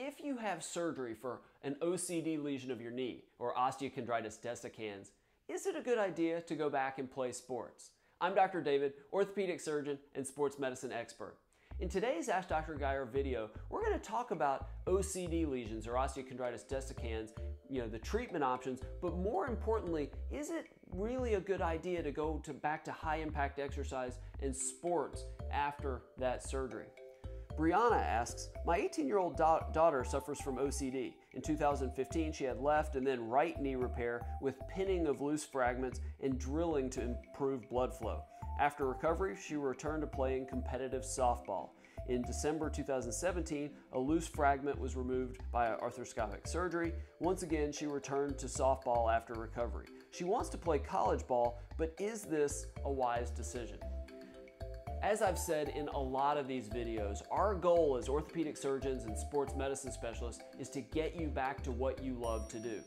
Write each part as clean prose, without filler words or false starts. If you have surgery for an OCD lesion of your knee or osteochondritis dissecans, is it a good idea to go back and play sports? I'm Dr. David, orthopedic surgeon and sports medicine expert. In today's Ask Dr. Geier video, we're going to talk about OCD lesions or osteochondritis dissecans, the treatment options, but more importantly, is it really a good idea to go back to high impact exercise and sports after that surgery? Brianna asks, my 18-year-old daughter suffers from OCD. In 2015, she had left and then right knee repair with pinning of loose fragments and drilling to improve blood flow. After recovery, she returned to playing competitive softball. In December 2017, a loose fragment was removed by arthroscopic surgery. Once again, she returned to softball after recovery. She wants to play college ball, but is this a wise decision? As I've said in a lot of these videos, our goal as orthopedic surgeons and sports medicine specialists is to get you back to what you love to do.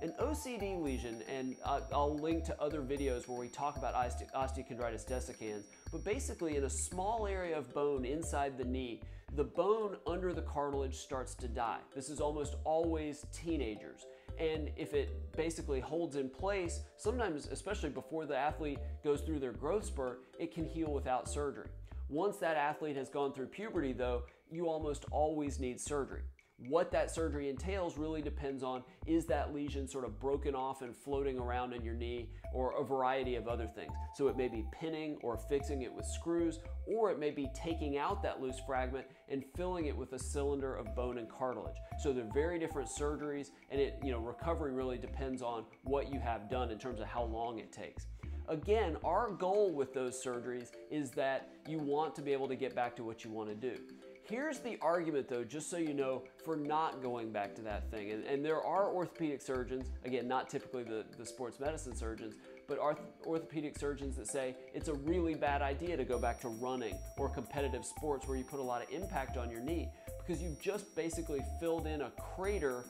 An OCD lesion, and I'll link to other videos where we talk about osteochondritis dissecans, but basically in a small area of bone inside the knee, the bone under the cartilage starts to die. This is almost always teenagers. And if it basically holds in place, sometimes, especially before the athlete goes through their growth spurt, it can heal without surgery. Once that athlete has gone through puberty though, you almost always need surgery. What that surgery entails really depends on, is that lesion sort of broken off and floating around in your knee, or a variety of other things. So it may be pinning or fixing it with screws, or it may be taking out that loose fragment and filling it with a cylinder of bone and cartilage. So they're very different surgeries, and recovery really depends on what you have done in terms of how long it takes. Again, our goal with those surgeries is that you want to be able to get back to what you want to do. Here's the argument though, just so you know, for not going back to that thing. And there are orthopedic surgeons, again, not typically the sports medicine surgeons, but orthopedic surgeons that say it's a really bad idea to go back to running or competitive sports where you put a lot of impact on your knee, because you've just basically filled in a crater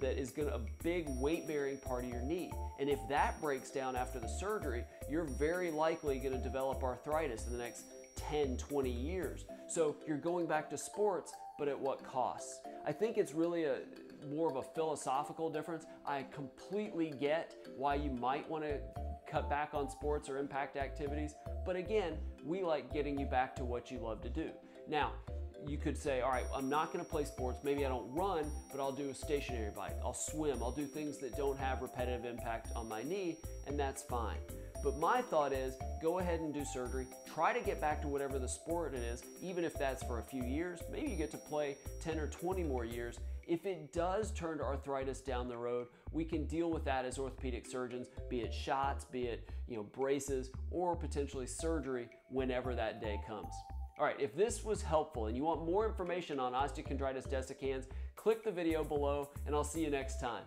that is a big weight-bearing part of your knee. And if that breaks down after the surgery, you're very likely gonna develop arthritis in the next 10, 20 years. So you're going back to sports, but at what cost? I think it's really more of a philosophical difference. I completely get why you might want to cut back on sports or impact activities, but again, we like getting you back to what you love to do. Now, you could say, all right, I'm not going to play sports. Maybe I don't run, but I'll do a stationary bike. I'll swim. I'll do things that don't have repetitive impact on my knee, and that's fine. But my thought is, go ahead and do surgery. Try to get back to whatever the sport it is, even if that's for a few years. Maybe you get to play 10 or 20 more years. If it does turn to arthritis down the road, we can deal with that as orthopedic surgeons, be it shots, be it braces, or potentially surgery whenever that day comes. All right, if this was helpful and you want more information on osteochondritis dissecans, click the video below and I'll see you next time.